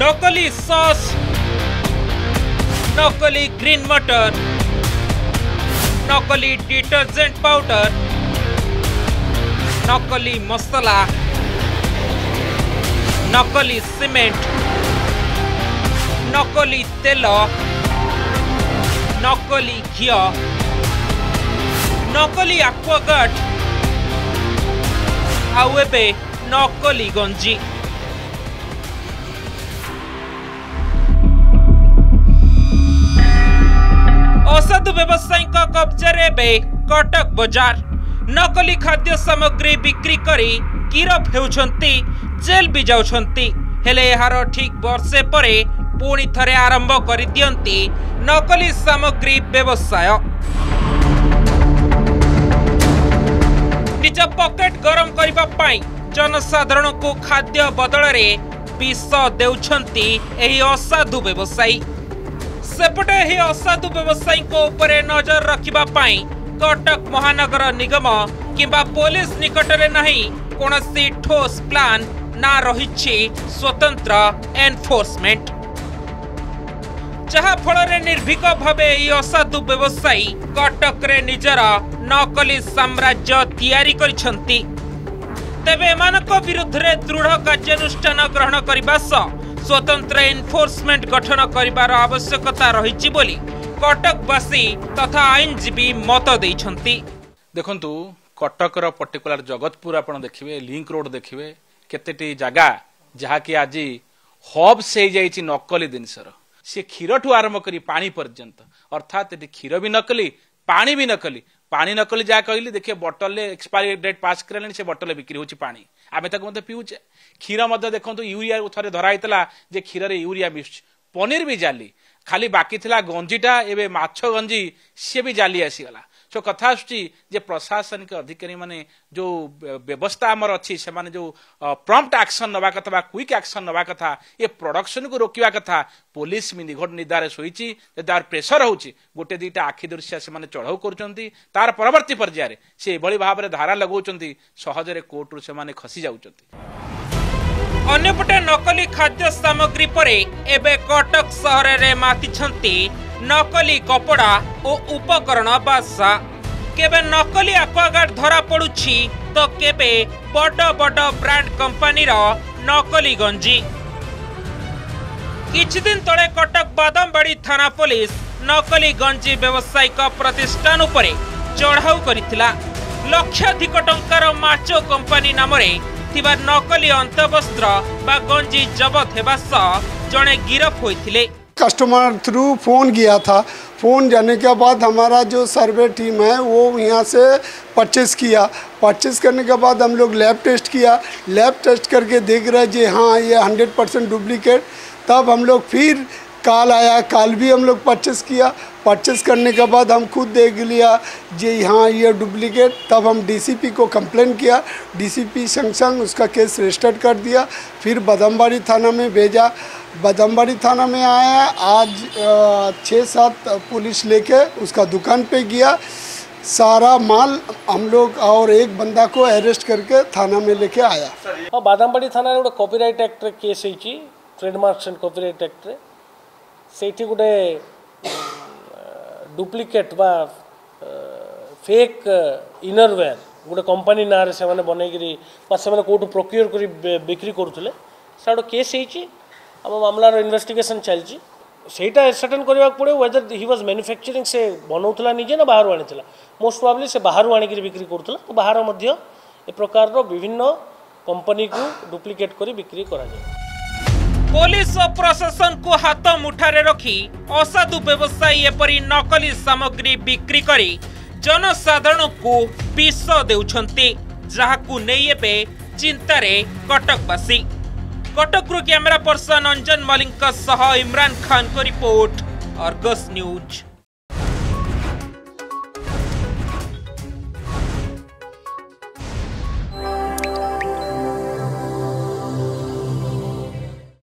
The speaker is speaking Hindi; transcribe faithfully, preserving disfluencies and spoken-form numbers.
नकली सॉस, नकली ग्रीन मटर, नकली डिटर्जेंट पाउडर, नकली मसाला, नकली सीमेंट, नकली तेल, नकली घी, नकली एक्वागार्ड, आउ एबे नकली गंजी। असाधु व्यवसायी कब्जे बे कटक बाजार नकली खाद्य सामग्री बिक्री करी गिरफ होती जेल भी जाउछंती। हेले यार ठीक वर्षे पर पुणी थरे आरंभ कर दियंती नकली सामग्री व्यवसाय। निज पकेट गरम करबा पाई जनसाधारण को खाद्य बदल विष देउछंती एही असाधु व्यवसायी। सेपटे ही असाधु व्यवसायी को उपरे नजर रखिबा पाई कटक महानगर निगम किंबा पुलिस निकटरे नहीं कोनसी ठोस प्लान ना रहिछि स्वतंत्र एनफोर्समेंट, जहा फलरे निर्भीक भावे ई असाधु व्यवसायी कटक रे निजर नकली साम्राज्य तैयारी करिसंती। तबे एमानक विरुद्ध रे दृढ़ कार्यानुष्ठान ग्रहण करबा स स्वतंत्र एनफोर्समेंट गठन करिबार आवश्यकता रहिछि बोली कटकवासी तथा आईनजीवी मत दैछंती। देखंतु कटकर पर्टिकुलर जगतपुर आपण देखिबे, लिंक रोड देखिबे, केतेटी जागा जहा कि आज हब से जायछि नकली दिनसर। से खीरठू आरंभ करी पानी पर्यंत, अर्थात एटी खीर भी नकली, पानी भी नकली। पानी नकली जहाँ कहली देखिए बटल एक्सपायरी डेट पास करें से बटल बिक्री होची पानी आमे तक मत पीऊचे। क्षीर मत देखो यूरिया थे धराईला जे क्षीर में यूरिया मिस, पनीर भी जाली, खाली बाकी थिला गंजीटा एबे माछ गंजी सी भी जाली आसीगला। सो कथा जे प्रशासनिक अधिकारी माने जो व्यवस्था आमर अच्छी से माने जो प्रॉम्प्ट एक्शन नवा कथा बा क्विक एक्शन नवा कथा, ये प्रोडक्शन को रोकवा कथा। पुलिस भी निघट निदारे सोईची, तार प्रेसर होची, गोटे दीटा आखि दृश्य से माने चढ़ाऊ करचंती, तार परवर्ती पर्याय से एभली भाव में धारा लगाउचंती, सहजरे कोर्ट रु से माने खसी जाउचंती। अन्यपटे नकली खाद्य सामग्री पर एबे कटक सहर में मातिछंती नकली कपड़ा और उपकरण बासा। केबे नकली एक्वागार्ड धरा पड़ुछि तो केबे बड़ बड़ ब्रांड कंपनी नकली गंजी। किछि दिन तले कटक बादामबाड़ी थाना पुलिस नकली गंजी व्यवसायिक प्रतिष्ठान उपरे चढ़ाऊ करिथिला। लक्षाधिक टंकार माचो कंपनी नामरे नकली अंतवस्त्र बा गंजी जबत हेबा सह जड़े गिरफ होइथिले। कस्टमर थ्रू फोन किया था, फोन जाने के बाद हमारा जो सर्वे टीम है वो यहाँ से परचेस किया। परचेस करने के बाद हम लोग लैब टेस्ट किया, लैब टेस्ट करके देख रहे जी हाँ ये हंड्रेड परसेंट डुप्लीकेट। तब हम लोग फिर काल आया, काल भी हम लोग परचेस किया। परचेस करने के बाद हम खुद देख लिया जी हाँ ये डुप्लीकेट। तब हम डीसीपी को कंप्लेन किया, डीसीपी संग संग उसका केस रजिस्टर्ड कर दिया, फिर बादामबाड़ी थाना में भेजा। बादामबाड़ी थाना में आया, आज छः सात पुलिस लेके उसका दुकान पे गया, सारा माल हम लोग और एक बंदा को अरेस्ट करके थाना में लेके आया। हाँ, बादामबाड़ी थाना गोटे कॉपीराइट एक्ट केस होइछि, ट्रेडमार्क्स एंड कॉपीराइट एक्ट रे सेठी गोटे डुप्लिकेट बा फेक इनरवेयर गोटे कंपनी ना रे से बनईकि कौटू प्रोक्योर कर बिक्री करुले। गोटे केस हो मामलार इन्वेस्टिगेशन चलती सेटा सर्टेन करवाक पड़े वेदर ही वाज मैन्युफैक्चरिंग से बनाऊला निजे ना बाहर आनी। मोस्ट प्रोबेबली से बाहर आणिकी बिक्री करुला, तो बाहर मध्य ए प्रकार विभिन्न कंपनी को डुप्लिकेट कर बिक्री कराए। पुलिस और प्रशासन को हाथ मुठारे रखी असाधु व्यवसायी एपरी नकली सामग्री बिक्री करी जनसाधारण को विष देउछंती, जहाकू नेई एबे चिंतारे कटकवासी। कटकरू कैमरा पर्सन अंजन मलिक सह इमरान खान को रिपोर्ट, आर्गस न्यूज।